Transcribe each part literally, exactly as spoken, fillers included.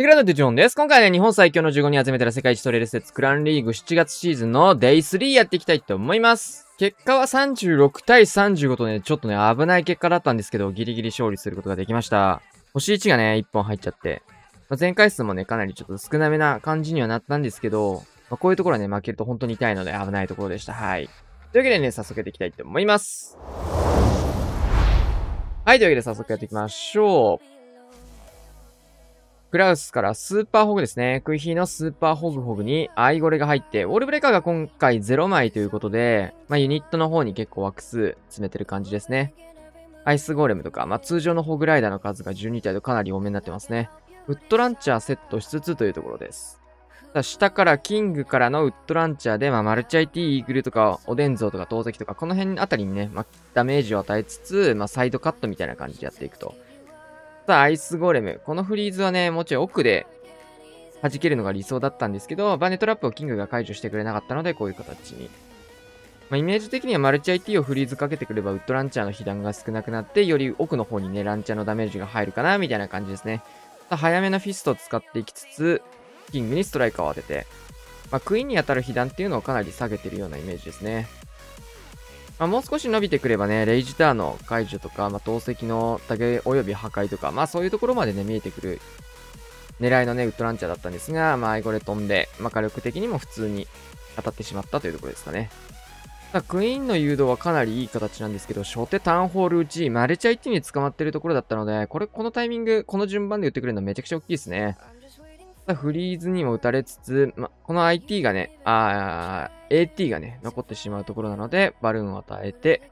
イグラドとジョンです。今回はね、日本最強のじゅうごにん集めたら世界一取れる説、クランリーグしちがつシーズンのデイスリーやっていきたいと思います。結果はさんじゅうろくたいさんじゅうごとね、ちょっとね、危ない結果だったんですけど、ギリギリ勝利することができました。星いちがね、いっぽん入っちゃって。まあ、前回数もね、かなりちょっと少なめな感じにはなったんですけど、まあ、こういうところはね、負けると本当に痛いので危ないところでした。はい。というわけでね、早速やっていきたいと思います。はい、というわけで早速やっていきましょう。クラウスからスーパーホグですね。クイヒーのスーパーホグホグにアイゴレが入って、ウォルブレーカーが今回ゼロまいということで、まあユニットの方に結構枠数詰めてる感じですね。アイスゴーレムとか、まあ通常のホグライダーの数がじゅうにたいとかなり多めになってますね。ウッドランチャーセットしつつというところです。ただ下からキングからのウッドランチャーで、まあマルチャイティイーグルとかオデンゾーとかトウゼキとか、この辺あたりにね、まあダメージを与えつつ、まあサイドカットみたいな感じでやっていくと。アイスゴーレム。このフリーズはね、もうちょい奥で弾けるのが理想だったんですけど、バネトラップをキングが解除してくれなかったので、こういう形に。まあ、イメージ的にはマルチ アイティー をフリーズかけてくれば、ウッドランチャーの被弾が少なくなって、より奥の方にね、ランチャーのダメージが入るかな、みたいな感じですね。早めのフィストを使っていきつつ、キングにストライカーを当てて、まあ、クイーンに当たる被弾っていうのをかなり下げてるようなイメージですね。まあもう少し伸びてくればね、レイジターの解除とか、まあ、投石の竹及び破壊とか、まあそういうところまでね、見えてくる狙いのね、ウッドランチャーだったんですが、まあアイゴレ飛んで、まあ火力的にも普通に当たってしまったというところですかね。さあ、クイーンの誘導はかなりいい形なんですけど、初手ターンホールうち、マルチ相手に捕まってるところだったので、これ、このタイミング、この順番で打ってくれるのめちゃくちゃ大きいですね。さあ、フリーズにも打たれつつ、まあ、この アイティー がね、あー、エーティー がね、残ってしまうところなので、バルーンを与えて、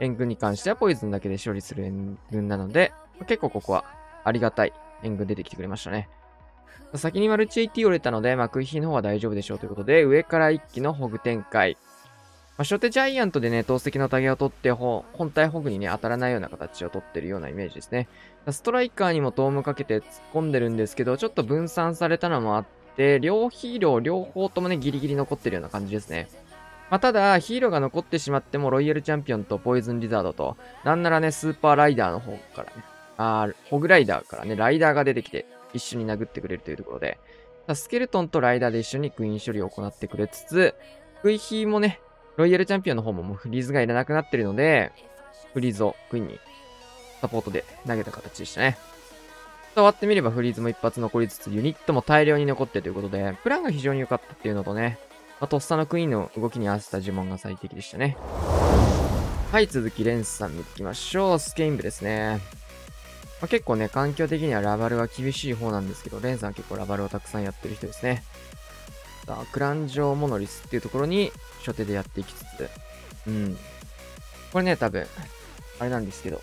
援軍に関してはポイズンだけで処理する援軍なので、結構ここはありがたい援軍出てきてくれましたね。先にマルチ エーティー 折れたので、まあ、クイヒーの方は大丈夫でしょうということで、上から一気のホグ展開。まあ、初手ジャイアントでね、投石のタゲを取って、本体ホグにね、当たらないような形を取ってるようなイメージですね。ストライカーにもトームかけて突っ込んでるんですけど、ちょっと分散されたのもあって、で、両ヒーロー、両方ともね、ギリギリ残ってるような感じですね。まあ、ただ、ヒーローが残ってしまっても、ロイヤルチャンピオンとポイズンリザードと、なんならね、スーパーライダーの方からね、あー、ホグライダーからね、ライダーが出てきて、一緒に殴ってくれるというところで、スケルトンとライダーで一緒にクイーン処理を行ってくれつつ、クイヒーもね、ロイヤルチャンピオンの方ももうフリーズがいらなくなってるので、フリーズをクイーンにサポートで投げた形でしたね。終わってみればフリーズも一発残りつつ、ユニットも大量に残ってということで、プランが非常に良かったっていうのとね、まあ、とっさのクイーンの動きに合わせた呪文が最適でしたね。はい、続き、レンスさんに行きましょう。スケイン部ですね。まあ、結構ね、環境的にはラバルは厳しい方なんですけど、レンさんは結構ラバルをたくさんやってる人ですね。さあ、クランジョーモノリスっていうところに初手でやっていきつつ、うん。これね、多分、あれなんですけど、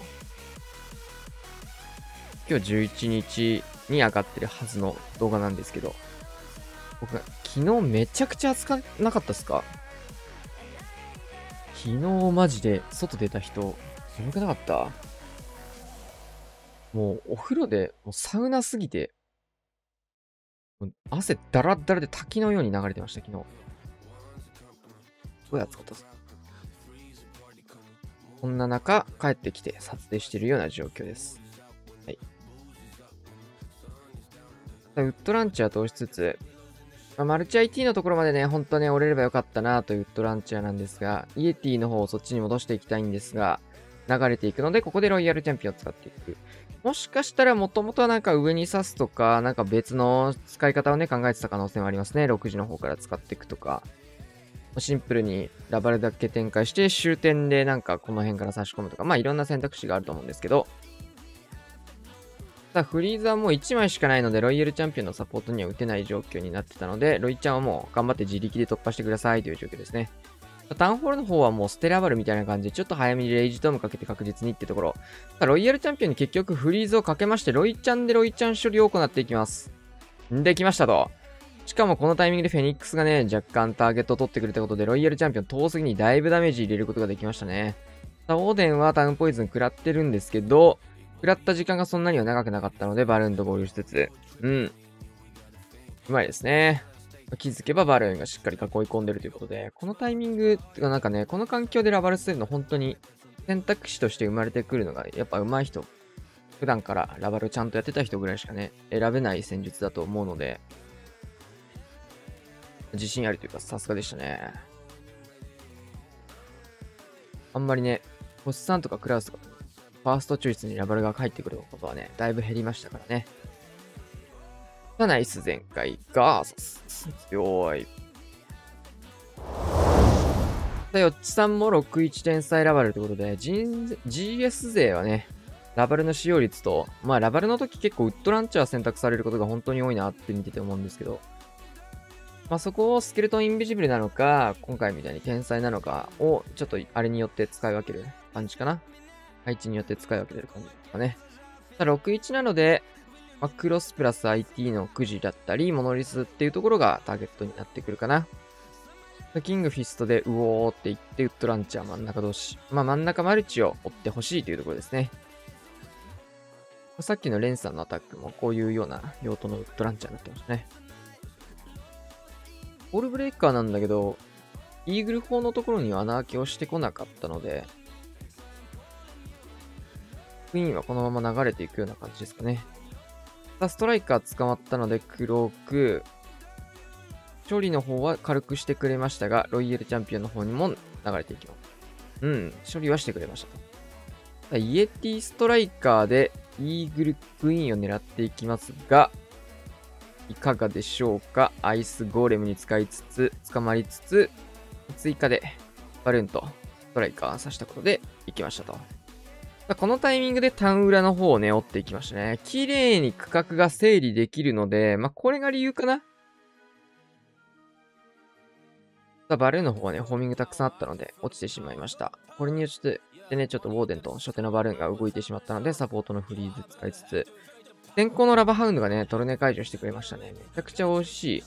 今日じゅういちにちに上がってるはずの動画なんですけど、僕が昨日めちゃくちゃ暑くなかったっすか？昨日マジで外出た人、眠くなかった？もうお風呂でもうサウナすぎて、汗だらだらで滝のように流れてました、昨日。すごい暑かったっす。こんな中、帰ってきて撮影しているような状況です。はい。ウッドランチャー通しつつ、まあ、マルチ アイティー のところまでね、ほんとね、折れればよかったなというウッドランチャーなんですが、イエティの方をそっちに戻していきたいんですが、流れていくので、ここでロイヤルチャンピオンを使っていく。もしかしたら、もともとはなんか上に刺すとか、なんか別の使い方をね、考えてた可能性もありますね。ろくじの方から使っていくとか、シンプルにラバルだけ展開して、終点でなんかこの辺から差し込むとか、まあいろんな選択肢があると思うんですけど、さあ、フリーズはもういちまいしかないので、ロイヤルチャンピオンのサポートには打てない状況になってたので、ロイちゃんはもう頑張って自力で突破してくださいという状況ですね。タウンホールの方はもうステラバルみたいな感じで、ちょっと早めにレイジトームかけて確実にってところ。ロイヤルチャンピオンに結局フリーズをかけまして、ロイちゃんでロイちゃん処理を行っていきます。できましたと。しかもこのタイミングでフェニックスがね、若干ターゲットを取ってくれたことで、ロイヤルチャンピオン遠すぎにだいぶダメージ入れることができましたね。さあ、オーデンはタウンポイズン食らってるんですけど、食らった時間がそんなには長くなかったので、バルーンと合流しつつ、うん。うまいですね。気づけばバルーンがしっかり囲い込んでるということで、このタイミングがなんかね、この環境でラバル捨てるの本当に選択肢として生まれてくるのが、やっぱ上手い人、普段からラバルちゃんとやってた人ぐらいしかね、選べない戦術だと思うので、自信ありというか、さすがでしたね。あんまりね、ホッサンとかクラウスとか、ファースト中室にラバルが入ってくることはね、だいぶ減りましたからね。じゃあナイス全開が、よーい。ヨッチさんもろくじゅういち天才ラバルということで、ジーエス 勢はね、ラバルの使用率と、まあラバルの時結構ウッドランチャー選択されることが本当に多いなって見てて思うんですけど、まあそこをスケルトンインビジブルなのか、今回みたいに天才なのかを、ちょっとあれによって使い分ける感じかな。配置によって使い分けてる感じですかね。ろくじゅういちなので、まあ、クロスプラス アイティー のくじだったり、モノリスっていうところがターゲットになってくるかな。キングフィストでうおーっていってウッドランチャー真ん中同士。まあ真ん中マルチを追ってほしいというところですね。さっきのレンさんのアタックもこういうような用途のウッドランチャーになってましたね。ボールブレイカーなんだけど、イーグル砲のところには穴開けをしてこなかったので、クイーンはこのまま流れていくような感じですかね。さあストライカー捕まったのでクローク。勝利の方は軽くしてくれましたが、ロイヤルチャンピオンの方にも流れていきます。うん、処理はしてくれました。イエティストライカーでイーグルクイーンを狙っていきますが、いかがでしょうか。アイスゴーレムに使いつつ、捕まりつつ、追加でバルーンとストライカー刺したことでいきましたと。このタイミングでターン裏の方をね、折っていきましたね。綺麗に区画が整理できるので、まあ、これが理由かな。バルーンの方はね、ホーミングたくさんあったので、落ちてしまいました。これによって、でね、ちょっとウォーデンと初手のバルーンが動いてしまったので、サポートのフリーズ使いつつ、先行のラバハウンドがね、トルネ解除してくれましたね。めちゃくちゃ美味しい。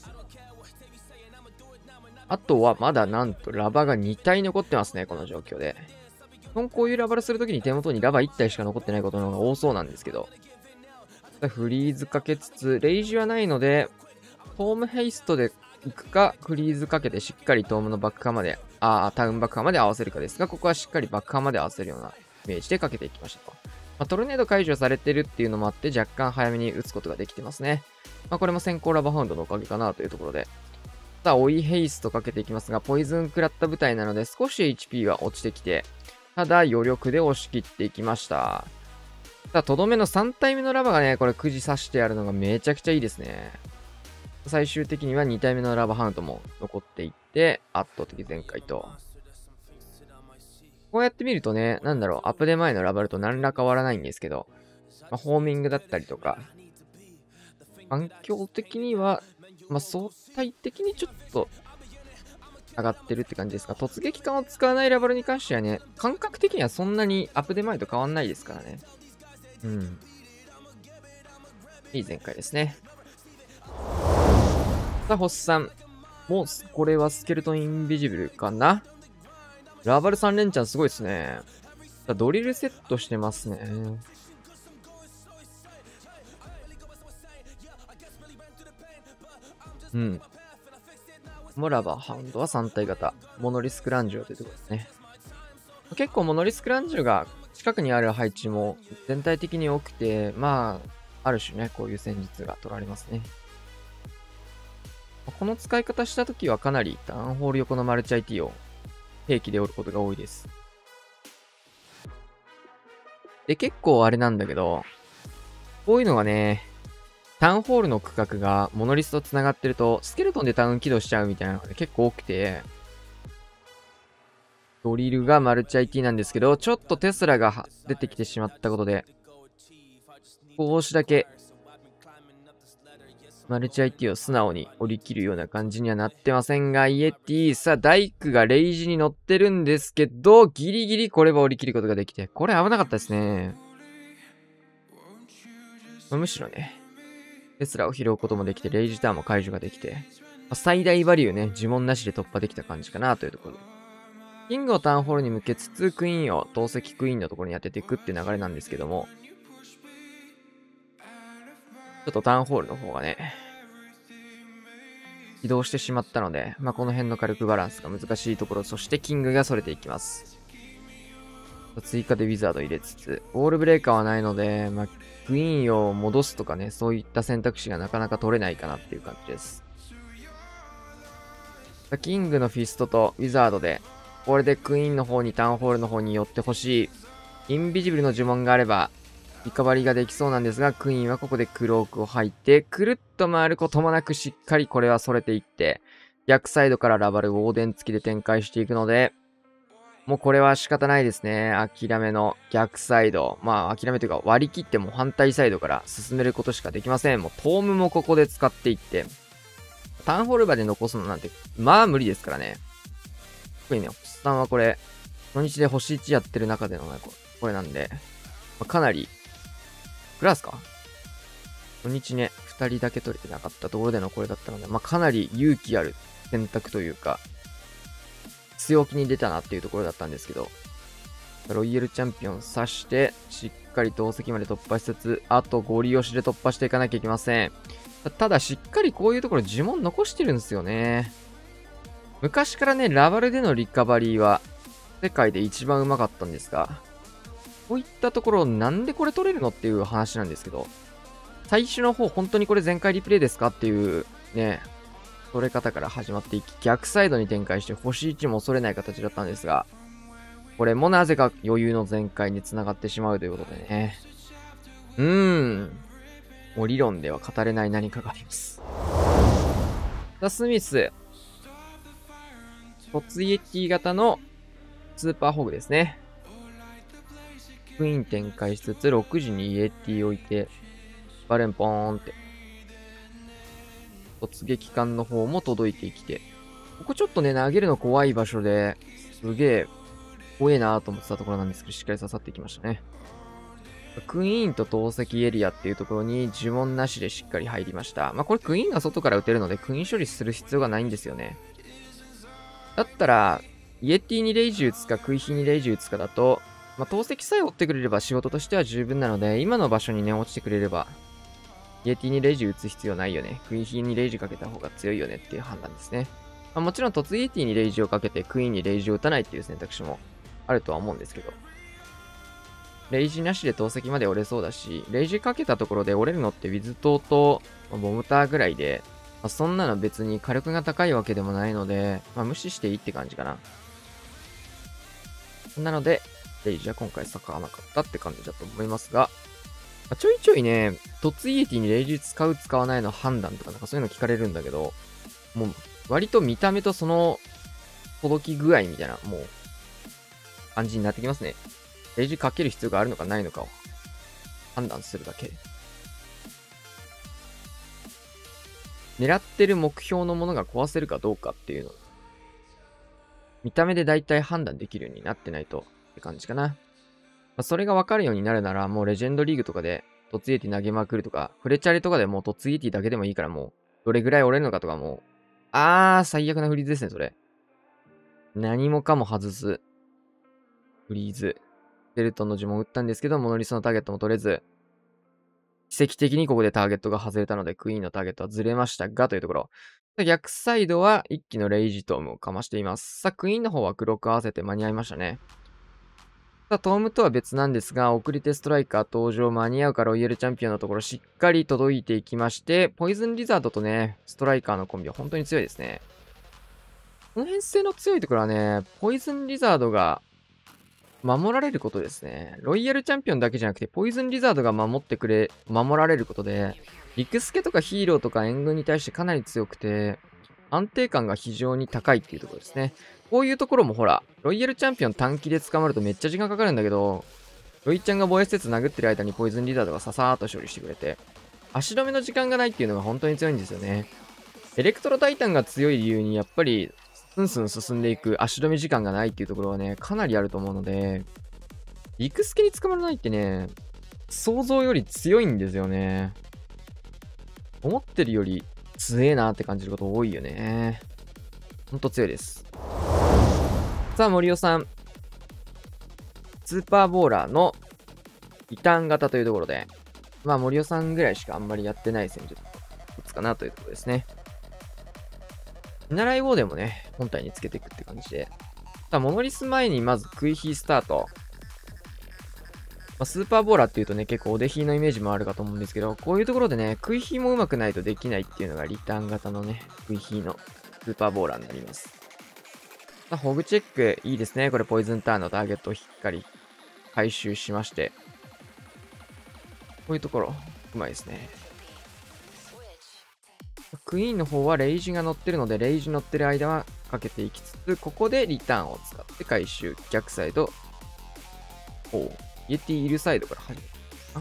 あとは、まだなんと、ラバがに体残ってますね、この状況で。基本こういうラバルするときに手元にラバいち体しか残ってないことの方が多そうなんですけど。フリーズかけつつ、レイジはないので、ホームヘイストで、いくか、フリーズかけてしっかりトームのバックハーまで、ああ、タウンバックハーまで合わせるかですが、ここはしっかりバックハーまで合わせるようなイメージでかけていきましたと。まあ、トルネード解除されてるっていうのもあって、若干早めに打つことができてますね。まあ、これも先行ラバーハウンドのおかげかなというところで。さあ、追いヘイストかけていきますが、ポイズン食らった舞台なので、少し エイチピー は落ちてきて、ただ余力で押し切っていきました。さあ、とどめのさん体目のラバーがね、これくじ刺してあるのがめちゃくちゃいいですね。最終的にはに体目のラバーハウンドも残っていって、圧倒的全開と。こうやって見るとね、なんだろう、アップデ前のラバルと何ら変わらないんですけど、まあ、ホーミングだったりとか、環境的には、まあ、相対的にちょっと上がってるって感じですが、突撃艦を使わないラバルに関してはね、感覚的にはそんなにアップデ前と変わらないですからね。うん。いい全開ですね。さあ、ホッサン。もう、これはスケルトンインビジブルかな。ラバルさん連チャンすごいですね。ドリルセットしてますね。うん。モラバーハウンドはさん体型。モノリスクランジュというところですね。結構モノリスクランジュが近くにある配置も全体的に多くて、まあ、ある種ね、こういう戦術が取られますね。この使い方したときはかなりターンホール横のマルチ アイティー を兵器で折ることが多いです。で、結構あれなんだけど、こういうのがね、ターンホールの区画がモノリスと繋がってると、スケルトンでターン起動しちゃうみたいなのが結構多くて、ドリルがマルチ アイティー なんですけど、ちょっとテスラが出てきてしまったことで、少しだけ、マルチ アイティー を素直に折り切るような感じにはなってませんが、イエティ、さあ、大工がレイジに乗ってるんですけど、ギリギリこれは折り切ることができて、これ危なかったですね。むしろね、テスラを拾うこともできて、レイジターンも解除ができて、最大バリューね、呪文なしで突破できた感じかなというところで。キングをターンホールに向けつつ、クイーンを、投石クイーンのところに当てていくって流れなんですけども、ちょっとターンホールの方がね、移動してしまったので、まあ、この辺の火力バランスが難しいところ、そしてキングがそれていきます。追加でウィザード入れつつ、ウォールブレーカーはないので、まあ、クイーンを戻すとかね、そういった選択肢がなかなか取れないかなっていう感じです。キングのフィストとウィザードで、これでクイーンの方にタウンホールの方に寄ってほしい。インビジブルの呪文があれば、リカバリーができそうなんですが、クイーンはここでクロークを吐いて、くるっと回ることもなくしっかりこれはそれていって、逆サイドからラバル、ウォーデン付きで展開していくので、もうこれは仕方ないですね。諦めの逆サイド。まあ諦めというか割り切っても反対サイドから進めることしかできません。もうトームもここで使っていって、ターンホールまで残すのなんて、まあ無理ですからね。特にね、星さんはこれ、初日で星いちやってる中での、ね、これなんで、まあ、かなり、クラスか初日ね、ふたりだけ取れてなかったところでのこれだったので、まあかなり勇気ある選択というか、強気に出たなっていうところだったんですけど、ロイヤルチャンピオン刺して、しっかり同席まで突破しつつ、あとゴリ押しで突破していかなきゃいけません。ただしっかりこういうところ呪文残してるんですよね。昔からね、ラバルでのリカバリーは世界で一番うまかったんですが、こういったところなんでこれ取れるのっていう話なんですけど、最初の方本当にこれ全開リプレイですかっていうね、取れ方から始まっていき、逆サイドに展開して星いちも恐れない形だったんですが、これもなぜか余裕の全開に繋がってしまうということでね。うーん。もう理論では語れない何かがあります。ザ・スミス。突撃型のスーパーホグですね。クイーン展開しつつ、ろくじにイエティ置いて、バレンポーンって。突撃艦の方も届いてきて。ここちょっとね、投げるの怖い場所で、すげえ、怖えなーと思ってたところなんですけど、しっかり刺さってきましたね。クイーンと投石エリアっていうところに呪文なしでしっかり入りました。まあこれクイーンが外から打てるので、クイーン処理する必要がないんですよね。だったら、イエティにレイジ打つか、クイヒにレイジ打つかだと、まあ、投石さえ追ってくれれば仕事としては十分なので、今の場所にね、落ちてくれれば、イエティにレイジ打つ必要ないよね。クイヒにレイジかけた方が強いよねっていう判断ですね。まあ、もちろん、突イエティにレイジをかけて、クイーンにレイジを打たないっていう選択肢もあるとは思うんですけど。レイジなしで投石まで折れそうだし、レイジかけたところで折れるのってウィズ島とボムターぐらいで、まあ、そんなの別に火力が高いわけでもないので、まあ、無視していいって感じかな。なので、レイジは今回逆らわなかったって感じだと思いますが、まあ、ちょいちょいね、突イエティにレイジ使う使わないの判断とかなんかそういうの聞かれるんだけど、もう割と見た目とその届き具合みたいな、もう感じになってきますね。レイジかける必要があるのかないのかを判断するだけ。狙ってる目標のものが壊せるかどうかっていうの。見た目で大体判断できるようになってないとって感じかな。まあ、それがわかるようになるならもうレジェンドリーグとかで突撃投げまくるとか、フレチャレとかでもう突撃だけでもいいからもうどれぐらい折れるのかとかもう、あー最悪なフリーズですねそれ。何もかも外す。フリーズ。ベルトンの呪文を打ったんですけど、モノリスのターゲットも取れず、奇跡的にここでターゲットが外れたので、クイーンのターゲットはずれましたが、というところ。逆サイドは一気のレイジトームをかましています。さあ、クイーンの方は黒く合わせて間に合いましたね。さあ、トームとは別なんですが、送り手ストライカー登場間に合うかロイヤルチャンピオンのところ、しっかり届いていきまして、ポイズンリザードとね、ストライカーのコンビは本当に強いですね。この編成の強いところはね、ポイズンリザードが、守られることですね。ロイヤルチャンピオンだけじゃなくて、ポイズンリザードが守ってくれ、守られることで、リクスケとかヒーローとか援軍に対してかなり強くて、安定感が非常に高いっていうところですね。こういうところもほら、ロイヤルチャンピオン短期で捕まるとめっちゃ時間かかるんだけど、ロイちゃんが防衛施設殴ってる間にポイズンリザードがささーっと処理してくれて、足止めの時間がないっていうのが本当に強いんですよね。エレクトロタイタンが強い理由にやっぱり、スンスン進んでいく足止め時間がないっていうところはね、かなりあると思うので、リクスケに捕まらないってね、想像より強いんですよね。思ってるより強えなって感じること多いよね。ほんと強いです。さあ、森尾さん。スーパーボーラーのリターン型というところで、まあ森尾さんぐらいしかあんまりやってない戦術かなというところですね。見習いウォーデンもね、本体につけていくって感じで。さあ、モノリス前にまずクイヒースタート。あ、スーパーボーラーっていうとね、結構お出ひのイメージもあるかと思うんですけど、こういうところでね、食いひもうまくないとできないっていうのがリターン型のね、食いひのスーパーボーラーになります。まあ、ホグチェックいいですね。これポイズンターンのターゲットをしっかり回収しまして、こういうところ、うまいですね。クイーンの方はレイジが乗ってるので、レイジ乗ってる間はかけていきつつ、ここでリターンを使って回収、逆サイド、おイエティいるサイドから入る。あ、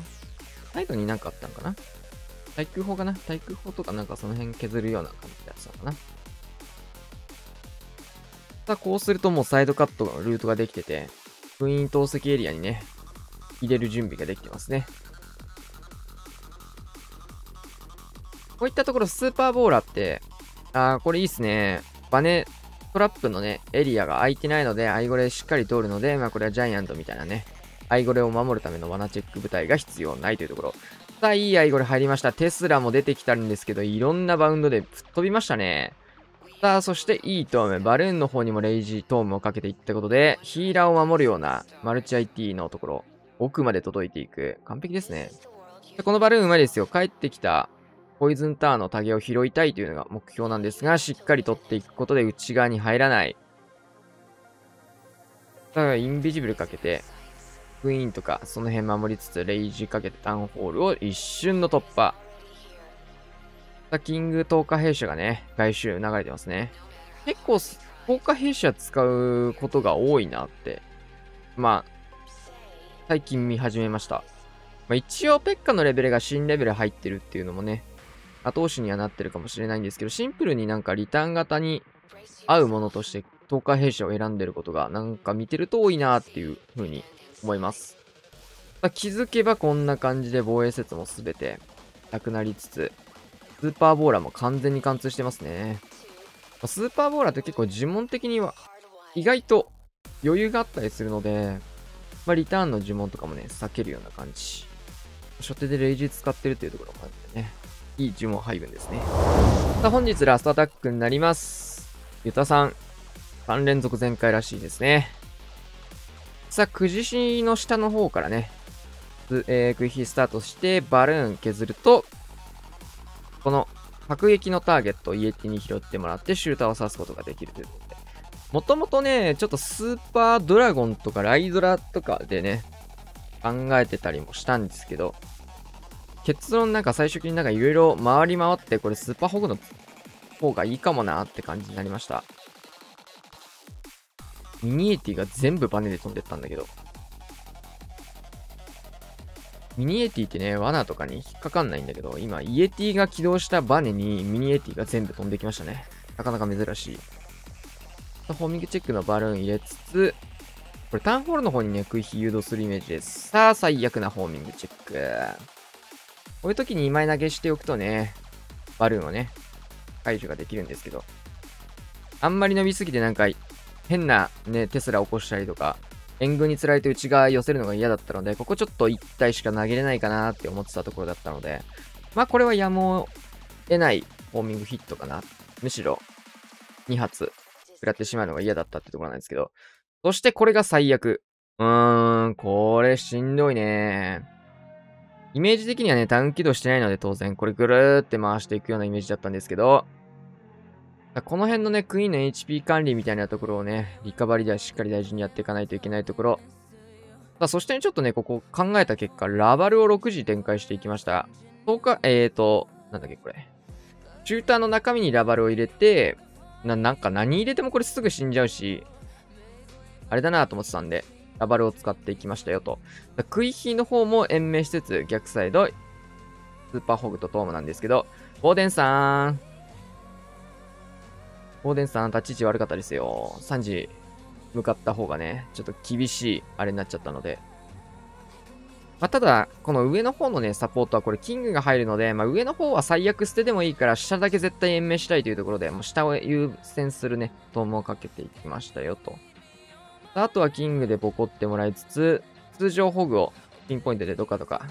サイドになんかあったのかな、対空砲かな、対空砲とかなんかその辺削るような感じでやってたのかな。さあ、こうするともうサイドカットのルートができてて、クイーン投石エリアにね、入れる準備ができてますね。こういったところ、スーパーボーラーって、あー、これいいっすね。バネトラップのね、エリアが空いてないので、アイゴレしっかり通るので、まあこれはジャイアントみたいなね、アイゴレを守るための罠チェック部隊が必要ないというところ。さあ、いいアイゴレ入りました。テスラも出てきたんですけど、いろんなバウンドで吹っ飛びましたね。さあ、そしていいトーム、バルーンの方にもレイジートームをかけていったことで、ヒーラーを守るようなマルチ アイティー のところ、奥まで届いていく。完璧ですね。このバルーンうまいですよ。帰ってきたポイズンターンのタゲを拾いたいというのが目標なんですが、しっかり取っていくことで内側に入らない。だからインビジブルかけて、クイーンとかその辺守りつつ、レイジかけてタウンホールを一瞬の突破。キング投下兵士がね、外周流れてますね。結構、投下兵士は使うことが多いなって、まあ、最近見始めました。まあ、一応、ペッカのレベルが新レベル入ってるっていうのもね、後押しにはなってるかもしれないんですけど、シンプルになんかリターン型に合うものとして投下兵士を選んでることがなんか見てると多いなっていう風に思います。まあ、気づけばこんな感じで防衛施設も全てなくなりつつ、スーパーボーラーも完全に貫通してますね。スーパーボーラーって結構呪文的には意外と余裕があったりするので、まあ、リターンの呪文とかもね、避けるような感じ。初手でレイジ使ってるっていうところもあってね。いい呪文配分ですね。さあ、本日ラストアタックになります。ユタさん、さん連続全開らしいですね。さあ、くじしの下の方からね、えー、クイヒスタートして、バルーン削ると、この、迫撃のターゲットをイエティに拾ってもらって、シューターを刺すことができるということで。もともとね、ちょっとスーパードラゴンとかライドラとかでね、考えてたりもしたんですけど、結論なんか最終的になんかいろいろ回り回って、これスーパーホグの方がいいかもなーって感じになりました。ミニエティが全部バネで飛んでったんだけど。ミニエティってね、罠とかに引っかかんないんだけど、今、イエティが起動したバネにミニエティが全部飛んできましたね。なかなか珍しい。ホーミングチェックのバルーン入れつつ、これターンホールの方にね、食い火誘導するイメージです。さあ、最悪なホーミングチェック。こういう時ににまい投げしておくとね、バルーンをね、解除ができるんですけど、あんまり伸びすぎてなんか、変なね、テスラ起こしたりとか、援軍に釣られて内側寄せるのが嫌だったので、ここちょっといち体しか投げれないかなって思ってたところだったので、まあこれはやむを得ないホーミングヒットかな。むしろ、に発、食らってしまうのが嫌だったってところなんですけど、そしてこれが最悪。うーん、これしんどいね。イメージ的にはね、タウン起動してないので当然、これぐるーって回していくようなイメージだったんですけど、この辺のね、クイーンの エイチピー 管理みたいなところをね、リカバリーではしっかり大事にやっていかないといけないところ。さあ、そしてね、ちょっとね、ここ考えた結果、ラバルをろくじ展開していきました。そうか、えーと、なんだっけこれ。シューターの中身にラバルを入れて、な、なんか何入れてもこれすぐ死んじゃうし、あれだなと思ってたんで。ラバルを使っていきましたよと。クイヒの方も延命しつつ、逆サイド、スーパーホグとトームなんですけど、オーデンさーん。オーデンさん、立ち位置悪かったですよ。さんじ向かった方がね、ちょっと厳しいあれになっちゃったので。まあ、ただ、この上の方のね、サポートはこれ、キングが入るので、まあ、上の方は最悪捨ててもいいから、下だけ絶対延命したいというところで、もう下を優先するね、トームをかけていきましたよと。あとはキングでボコってもらいつつ、通常ホグをピンポイントでどかどか、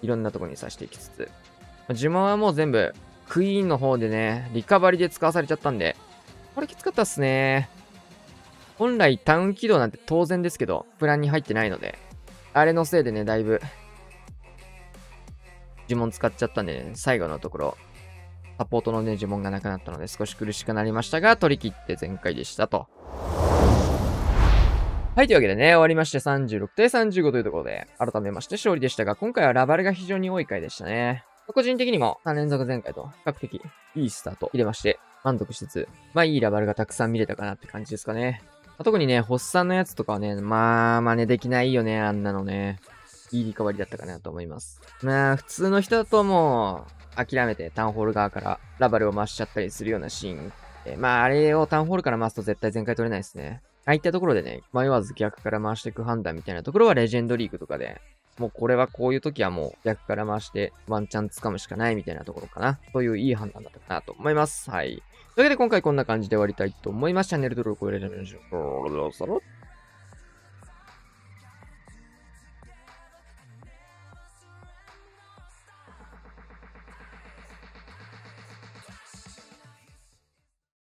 いろんなとこに刺していきつつ、呪文はもう全部、クイーンの方でね、リカバリで使わされちゃったんで、これきつかったっすね。本来タウン起動なんて当然ですけど、プランに入ってないので、あれのせいでね、だいぶ呪文使っちゃったんでね、最後のところ、サポートのね、呪文がなくなったので少し苦しくなりましたが、取り切って全開でしたと。はい、というわけでね、終わりましてさんじゅうろくたいさんじゅうごというところで、改めまして勝利でしたが、今回はラバルが非常に多い回でしたね。個人的にもさんれんぞく前回と比較的いいスタート入れまして、満足しつつ、まあいいラバルがたくさん見れたかなって感じですかね。特にね、ホッサンのやつとかはね、まあ真似できないよね、あんなのね。いいリカバリーだったかなと思います。まあ普通の人だともう諦めてタウンホール側からラバルを回しちゃったりするようなシーン。まああれをタウンホールから回すと絶対全開取れないですね。ああいったところでね、迷わず逆から回していく判断みたいなところはレジェンドリーグとかで、もうこれはこういう時はもう逆から回してワンチャン掴むしかないみたいなところかな。といういい判断だったかなと思います。はい。というわけで今回こんな感じで終わりたいと思います。チャンネル登録をよろしくお願いします。